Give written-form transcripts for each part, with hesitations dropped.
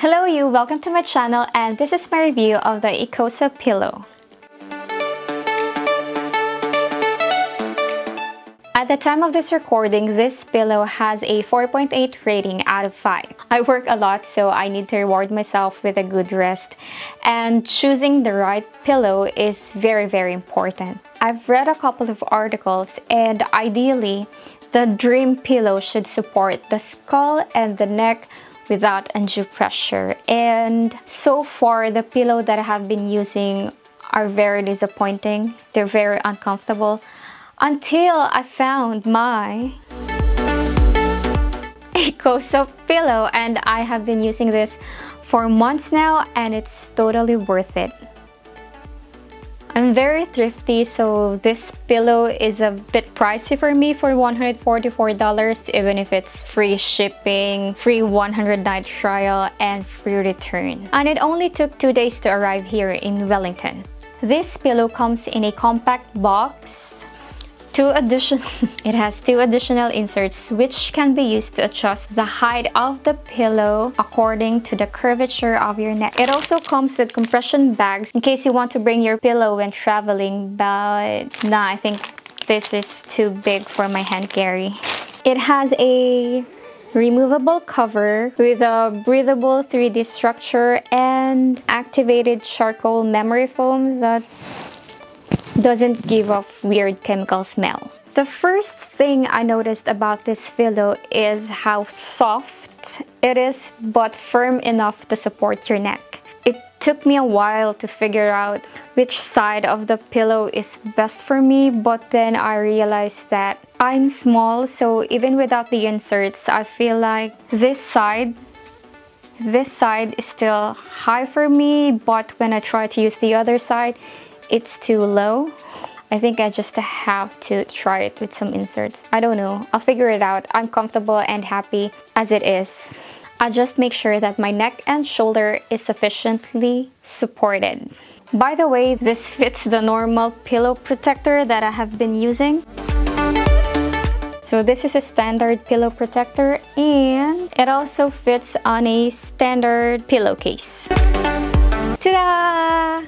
Hello you, welcome to my channel, and this is my review of the Ecosa pillow. At the time of this recording, this pillow has a 4.8 rating out of 5. I work a lot, so I need to reward myself with a good rest, and choosing the right pillow is very, very important. I've read a couple of articles, and ideally, the dream pillow should support the skull and the neck without undue pressure. And so far, the pillow that I have been using are very disappointing. They're very uncomfortable until I found my Ecosa pillow, and I have been using this for months now, and it's totally worth it. I'm very thrifty, so this pillow is a bit pricey for me for $144, even if it's free shipping, free 100-night trial, and free return. And it only took 2 days to arrive here in Wellington. This pillow comes in a compact box. It has 2 additional inserts which can be used to adjust the height of the pillow according to the curvature of your neck. It also comes with compression bags in case you want to bring your pillow when traveling, but nah, I think this is too big for my hand carry. It has a removable cover with a breathable 3D structure and activated charcoal memory foam that doesn't give off weird chemical smell. The first thing I noticed about this pillow is how soft it is but firm enough to support your neck. It took me a while to figure out which side of the pillow is best for me, but then I realized that I'm small, so even without the inserts, I feel like this side is still high for me, but when I try to use the other side, it's too low. I think I just have to try it with some inserts. I don't know, I'll figure it out. I'm comfortable and happy as it is. I just make sure that my neck and shoulder is sufficiently supported. By the way, this fits the normal pillow protector that I have been using. So this is a standard pillow protector, and it also fits on a standard pillowcase. Ta-da!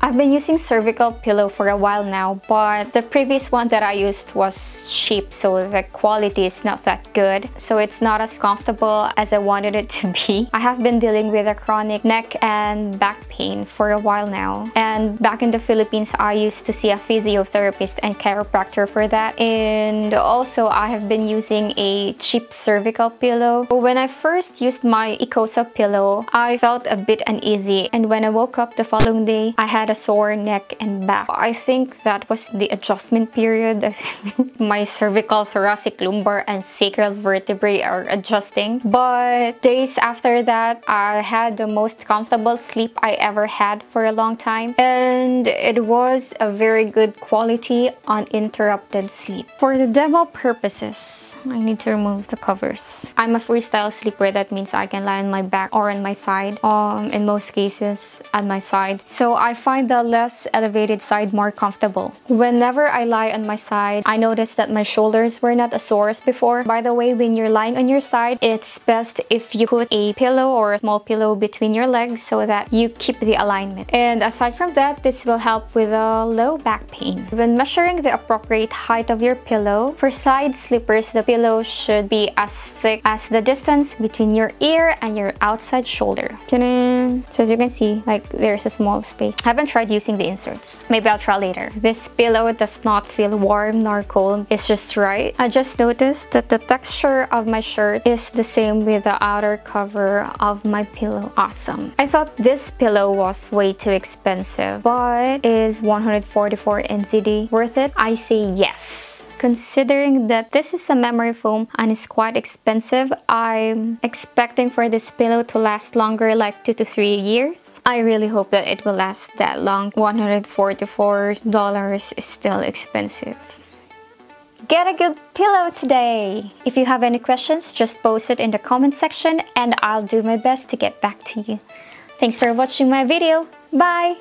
I've been using cervical pillow for a while now, but the previous one that I used was cheap, so the quality is not that good. So it's not as comfortable as I wanted it to be. I have been dealing with a chronic neck and back pain for a while now. And back in the Philippines, I used to see a physiotherapist and chiropractor for that. And also, I have been using a cheap cervical pillow. When I first used my Ecosa pillow, I felt a bit uneasy. And when I woke up the following day, I had a sore neck and back. I think that was the adjustment period. My cervical, thoracic, lumbar, and sacral vertebrae are adjusting. But days after that, I had the most comfortable sleep I ever had for a long time. And it was a very good quality, uninterrupted sleep. For the demo purposes, I need to remove the covers. I'm a freestyle sleeper. That means I can lie on my back or on my side. In most cases, on my side. So I find the less elevated side more comfortable. Whenever I lie on my side, I noticed that my shoulders were not as sore as before. By the way, when you're lying on your side, it's best if you put a pillow or a small pillow between your legs so that you keep the alignment. And aside from that, this will help with a low back pain. When measuring the appropriate height of your pillow, for side sleepers, the pillow should be as thick as the distance between your ear and your outside shoulder. So as you can see, like, there's a small space. I haven't tried using the inserts. Maybe I'll try later. This pillow does not feel warm nor cold. It's just right. I just noticed that the texture of my shirt is the same with the outer cover of my pillow. Awesome. I thought this pillow was way too expensive, but is 144 NZD worth it? I say yes. Considering that this is a memory foam and is quite expensive, I'm expecting for this pillow to last longer, like 2 to 3 years. I really hope that it will last that long. $144 is still expensive. Get a good pillow today! If you have any questions, just post it in the comment section and I'll do my best to get back to you. Thanks for watching my video. Bye!